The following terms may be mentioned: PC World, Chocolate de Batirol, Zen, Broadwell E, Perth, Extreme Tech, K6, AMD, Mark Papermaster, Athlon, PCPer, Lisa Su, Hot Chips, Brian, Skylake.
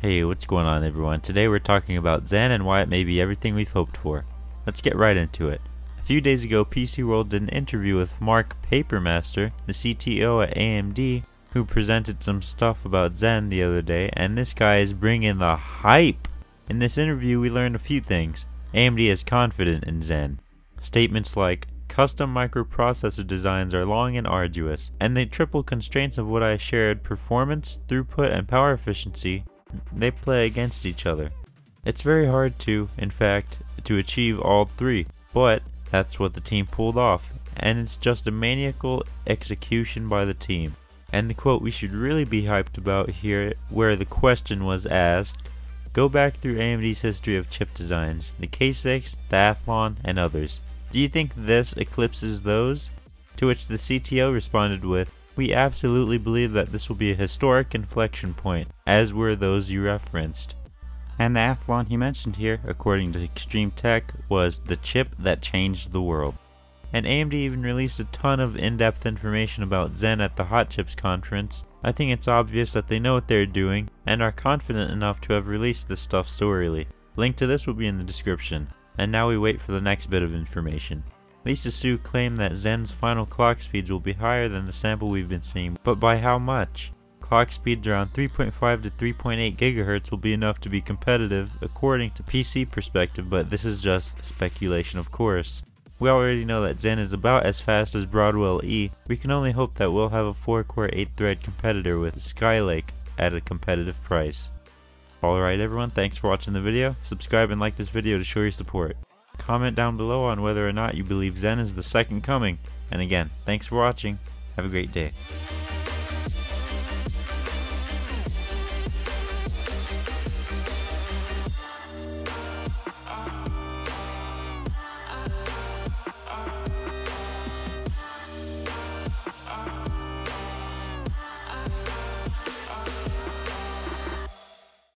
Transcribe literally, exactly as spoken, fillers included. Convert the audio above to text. Hey, what's going on everyone? Today we're talking about Zen and why it may be everything we've hoped for. Let's get right into it. A few days ago, P C World did an interview with Mark Papermaster, the C T O at A M D, who presented some stuff about Zen the other day, and this guy is bringing the hype! In this interview we learned a few things. A M D is confident in Zen. Statements like, custom microprocessor designs are long and arduous, and they triple constraints of what I shared, performance, throughput, and power efficiency. They play against each other. It's very hard to, in fact, to achieve all three, but that's what the team pulled off, and it's just a maniacal execution by the team. And the quote we should really be hyped about here, where the question was asked, go back through A M D's history of chip designs, the K six, the Athlon, and others. Do you think this eclipses those? To which the C T O responded with, we absolutely believe that this will be a historic inflection point, as were those you referenced. And the Athlon he mentioned here, according to Extreme Tech, was the chip that changed the world. And A M D even released a ton of in-depth information about Zen at the Hot Chips conference. I think it's obvious that they know what they're doing, and are confident enough to have released this stuff so early. Link to this will be in the description. And now we wait for the next bit of information. Lisa Su claimed that Zen's final clock speeds will be higher than the sample we've been seeing, but by how much? Clock speeds around three point five to three point eight gigahertz will be enough to be competitive according to P C perspective, but this is just speculation of course. We already know that Zen is about as fast as Broadwell E. We can only hope that we'll have a four core eight thread competitor with Skylake at a competitive price. Alright everyone, thanks for watching the video. Subscribe and like this video to show your support. Comment down below on whether or not you believe Zen is the second coming. And again, thanks for watching. Have a great day.